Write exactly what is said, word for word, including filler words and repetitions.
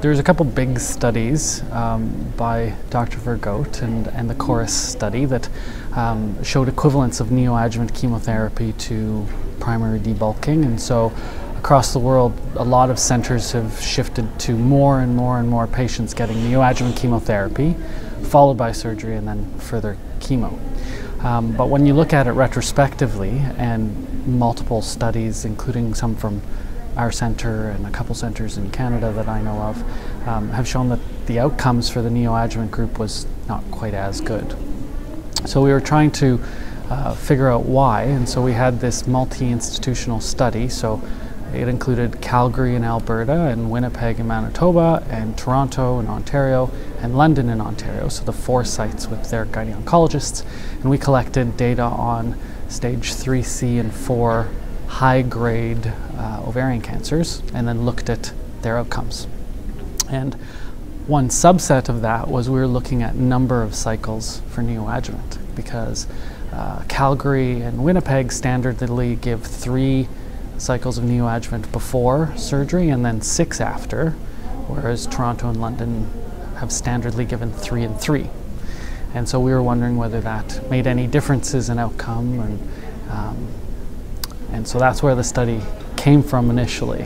There's a couple big studies um, by Doctor Vergote and, and the Chorus study that um, showed equivalence of neoadjuvant chemotherapy to primary debulking, and so across the world a lot of centers have shifted to more and more and more patients getting neoadjuvant chemotherapy followed by surgery and then further chemo. Um, but when you look at it retrospectively, and multiple studies including some from our centre and a couple centres in Canada that I know of, um, have shown that the outcomes for the neoadjuvant group was not quite as good. So we were trying to uh, figure out why, and so we had this multi-institutional study. So it included Calgary in Alberta and Winnipeg in Manitoba and Toronto in Ontario and London in Ontario, so the four sites with their gynae oncologists, and we collected data on stage three C and four high-grade uh, ovarian cancers and then looked at their outcomes. And one subset of that was we were looking at number of cycles for neoadjuvant, because uh, Calgary and Winnipeg standardly give three cycles of neoadjuvant before surgery and then six after, whereas Toronto and London have standardly given three and three. And so we were wondering whether that made any differences in outcome, and um, And so that's where the study came from initially.